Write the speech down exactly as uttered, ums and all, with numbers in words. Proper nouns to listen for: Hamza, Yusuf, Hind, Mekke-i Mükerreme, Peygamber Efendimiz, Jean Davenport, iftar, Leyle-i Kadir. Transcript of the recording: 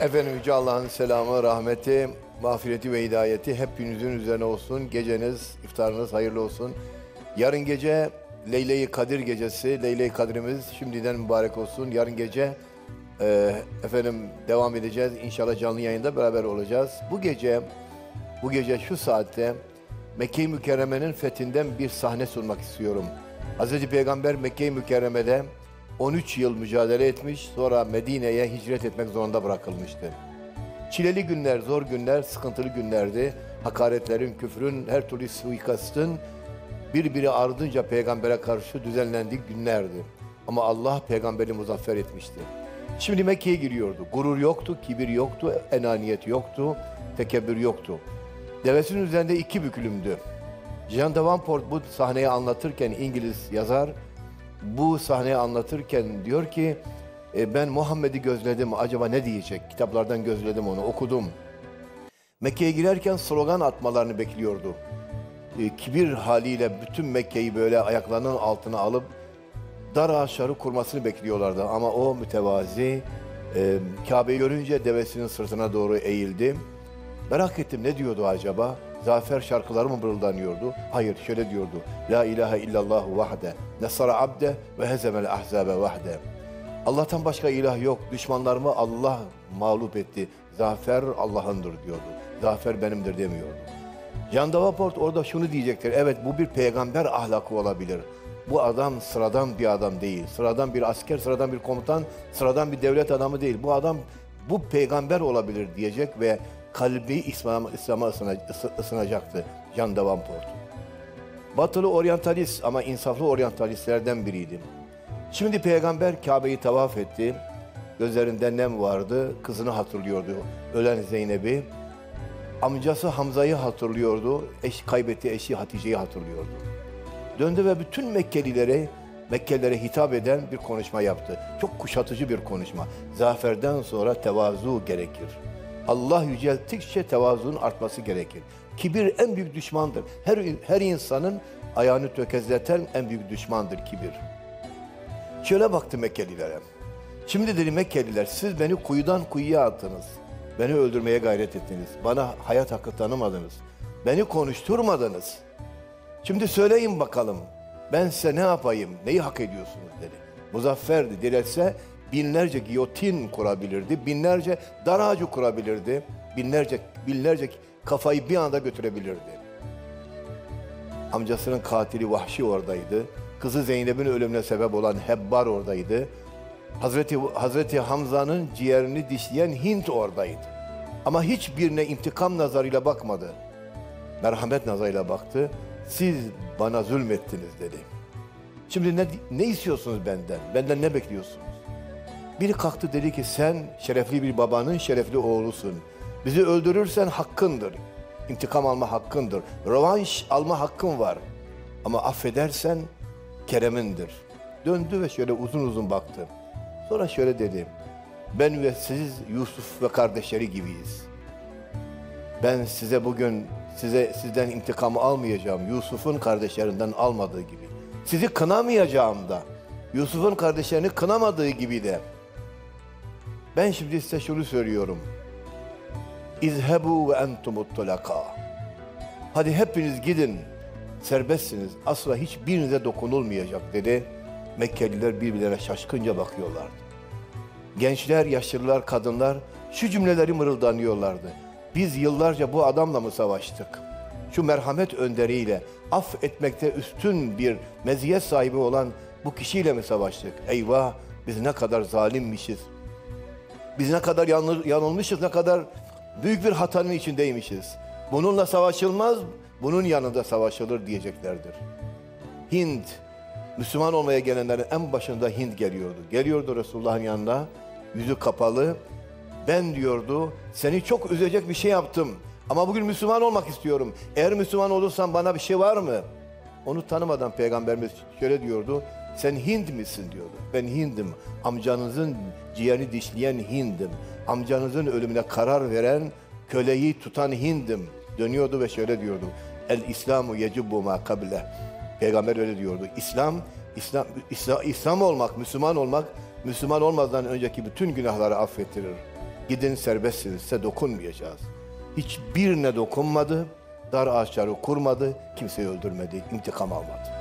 Efendim Yüce Allah'ın selamı, rahmeti, mağfireti ve hidayeti hepinizin üzerine olsun. Geceniz, iftarınız hayırlı olsun. Yarın gece Leyle-i Kadir gecesi, Leyle-i Kadir'imiz şimdiden mübarek olsun. Yarın gece e, efendim devam edeceğiz. İnşallah canlı yayında beraber olacağız. Bu gece, bu gece şu saatte Mekke-i Mükerreme'nin fethinden bir sahne sunmak istiyorum. Hz. Peygamber Mekke-i Mükerreme'de on üç yıl mücadele etmiş, sonra Medine'ye hicret etmek zorunda bırakılmıştı. Çileli günler, zor günler, sıkıntılı günlerdi. Hakaretlerin, küfrün, her türlü suikastın birbiri ardınca peygambere karşı düzenlendiği günlerdi. Ama Allah peygamberi muzaffer etmişti. Şimdi Mekke'ye giriyordu. Gurur yoktu, kibir yoktu, enaniyet yoktu, tekebbür yoktu. Devesinin üzerinde iki bükülümdü. Jean Davenport bu sahneyi anlatırken, İngiliz yazar, bu sahneyi anlatırken diyor ki, e, ben Muhammed'i gözledim, acaba ne diyecek? Kitaplardan gözledim onu, okudum. Mekke'ye girerken slogan atmalarını bekliyordu. E, kibir haliyle bütün Mekke'yi böyle ayaklarının altına alıp dar ağaçları kurmasını bekliyorlardı. Ama o mütevazi, e, Kabe'yi görünce devesinin sırtına doğru eğildi. Merak ettim, ne diyordu acaba? Zafer şarkıları mı mırıldanıyordu? Hayır, şöyle diyordu. La ilahe illallahu vahde, nesara abde ve hezemel ahzabe vahde. Allah'tan başka ilah yok. Düşmanlarımı Allah mağlup etti. Zafer Allah'ındır diyordu. Zafer benimdir demiyordu. Jean Davenport orada şunu diyecektir. Evet, bu bir peygamber ahlakı olabilir. Bu adam sıradan bir adam değil. Sıradan bir asker, sıradan bir komutan, sıradan bir devlet adamı değil. Bu adam, bu peygamber olabilir diyecek ve kalbi İslam'a İslam ısınacaktı Jean Davenport. Batılı oryantalist ama insaflı oryantalistlerden biriydi. Şimdi peygamber Kabe'yi tavaf etti. Gözlerinde nem vardı. Kızını hatırlıyordu. Ölen Zeynep'i. Amcası Hamza'yı hatırlıyordu. Eş, kaybettiği eşi Hatice'yi hatırlıyordu. Döndü ve bütün Mekkelilere, Mekkelilere hitap eden bir konuşma yaptı. Çok kuşatıcı bir konuşma. Zaferden sonra tevazu gerekir. Allah yücelttikçe tevazuun artması gerekir. Kibir en büyük düşmandır. Her, her insanın ayağını tökezleten en büyük düşmandır kibir. Şöyle baktı Mekkelilere. Şimdi dedi Mekkeliler, siz beni kuyudan kuyuya attınız. Beni öldürmeye gayret ettiniz. Bana hayat hakkı tanımadınız. Beni konuşturmadınız. Şimdi söyleyin bakalım. Ben size ne yapayım? Neyi hak ediyorsunuz dedi. Muzafferdi. Dilerse binlerce giyotin kurabilirdi, binlerce dar ağacı kurabilirdi, binlerce, binlerce kafayı bir anda götürebilirdi. Amcasının katili Vahşi oradaydı, kızı Zeynep'in ölümüne sebep olan Hebbar oradaydı, Hazreti, Hazreti Hamza'nın ciğerini dişleyen Hind oradaydı. Ama hiçbirine intikam nazarıyla bakmadı, merhamet nazarıyla baktı, siz bana zulmettiniz dedi. Şimdi ne, ne istiyorsunuz benden, benden ne bekliyorsunuz? Biri kalktı dedi ki sen şerefli bir babanın şerefli oğlusun. Bizi öldürürsen hakkındır. İntikam alma hakkındır. Rövanş alma hakkın var. Ama affedersen keremindir. Döndü ve şöyle uzun uzun baktı. Sonra şöyle dedi. Ben ve siz Yusuf ve kardeşleri gibiyiz. Ben size bugün size sizden intikamı almayacağım. Yusuf'un kardeşlerinden almadığı gibi. Sizi kınamayacağım da. Yusuf'un kardeşlerini kınamadığı gibi de. Ben şimdi size şunu söylüyorum. İzhebu ve entumut tulaka. Hadi hepiniz gidin. Serbestsiniz. Asla hiçbirinize dokunulmayacak dedi. Mekkeliler birbirlerine şaşkınca bakıyorlardı. Gençler, yaşlılar, kadınlar şu cümleleri mırıldanıyorlardı. Biz yıllarca bu adamla mı savaştık? Şu merhamet önderiyle, af etmekte üstün bir meziyet sahibi olan bu kişiyle mi savaştık? Eyvah, biz ne kadar zalimmişiz. Biz ne kadar yanılmışız, ne kadar büyük bir hatanın içindeymişiz. Bununla savaşılmaz, bunun yanında savaşılır diyeceklerdir. Hind, Müslüman olmaya gelenlerin en başında Hind geliyordu. Geliyordu Resulullah'ın yanına, yüzü kapalı. Ben diyordu, seni çok üzecek bir şey yaptım. Ama bugün Müslüman olmak istiyorum. Eğer Müslüman olursan bana bir şey var mı? Onu tanımadan Peygamberimiz şöyle diyordu. Sen Hind misin diyordu. Ben Hind'im. Amcanızın ciğerini dişleyen Hind'im. Amcanızın ölümüne karar veren, köleyi tutan Hind'im. Dönüyordu ve şöyle diyordu. El İslamu yecubbu ma kabile. Peygamber öyle diyordu. İslam, İslam, İslam, İslam olmak, Müslüman olmak, Müslüman olmazdan önceki bütün günahları affettirir. Gidin serbestsiniz, size dokunmayacağız. Hiçbirine dokunmadı, dar ağaçları kurmadı, kimseyi öldürmedi, intikam almadı.